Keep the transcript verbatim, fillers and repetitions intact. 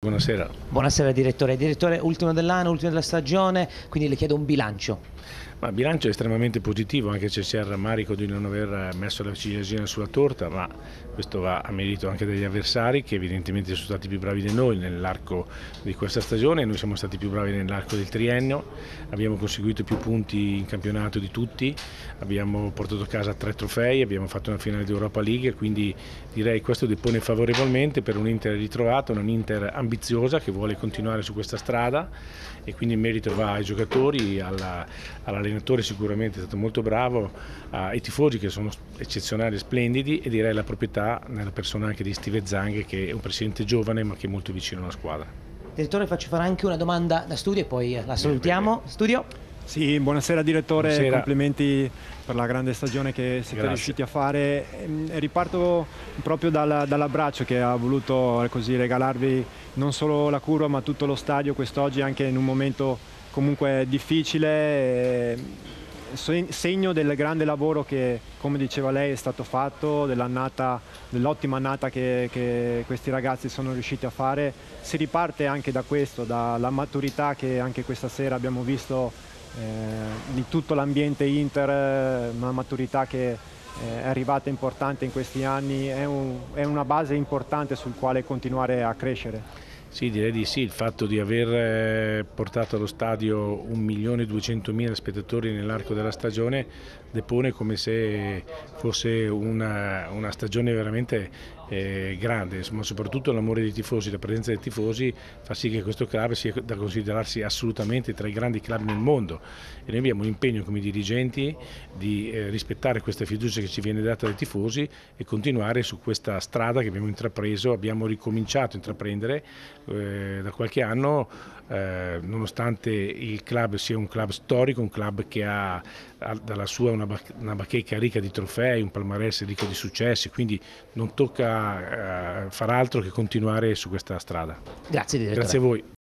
Buonasera. Buonasera direttore. Direttore, ultimo dell'anno, ultimo della stagione, quindi le chiedo un bilancio. Ma il bilancio è estremamente positivo, anche se c'è il rammarico di non aver messo la ciliegina sulla torta, ma questo va a merito anche degli avversari che evidentemente sono stati più bravi di noi nell'arco di questa stagione, noi siamo stati più bravi nell'arco del triennio, abbiamo conseguito più punti in campionato di tutti, abbiamo portato a casa tre trofei, abbiamo fatto una finale di Europa League, quindi direi questo depone favorevolmente per un Inter ritrovato, un Inter ambiziosa che vuole continuare su questa strada, e quindi il merito va ai giocatori, alla, alla L'allenatore sicuramente è stato molto bravo, eh, i tifosi che sono eccezionali e splendidi, e direi la proprietà nella persona anche di Steve Zang, che è un presidente giovane ma che è molto vicino alla squadra. Direttore, faccio fare anche una domanda da studio e poi la salutiamo. Bene, bene. Studio? Sì, buonasera direttore, buonasera. Complimenti per la grande stagione che siete Grazie. riusciti a fare. E riparto proprio dalla, dall'abbraccio che ha voluto così regalarvi non solo la curva ma tutto lo stadio quest'oggi, anche in un momento comunque difficile, segno del grande lavoro che, come diceva lei, è stato fatto, dell'annata, dell'ottima annata che, che questi ragazzi sono riusciti a fare. Si riparte anche da questo, dalla maturità che anche questa sera abbiamo visto eh, di tutto l'ambiente Inter, una maturità che eh, è arrivata importante in questi anni, è, un, è una base importante sul quale continuare a crescere. Sì, direi di sì, il fatto di aver portato allo stadio un milione duecentomila spettatori nell'arco della stagione depone come se fosse una, una stagione veramente eh, grande, ma soprattutto l'amore dei tifosi, la presenza dei tifosi fa sì che questo club sia da considerarsi assolutamente tra i grandi club nel mondo, e noi abbiamo un impegno come dirigenti di eh, rispettare questa fiducia che ci viene data dai tifosi e continuare su questa strada che abbiamo intrapreso, abbiamo ricominciato a intraprendere da qualche anno, eh, nonostante il club sia un club storico, un club che ha, ha dalla sua una, una bacheca ricca di trofei, un palmarès ricco di successi, quindi non tocca eh, far altro che continuare su questa strada. Grazie direttore. Grazie a voi.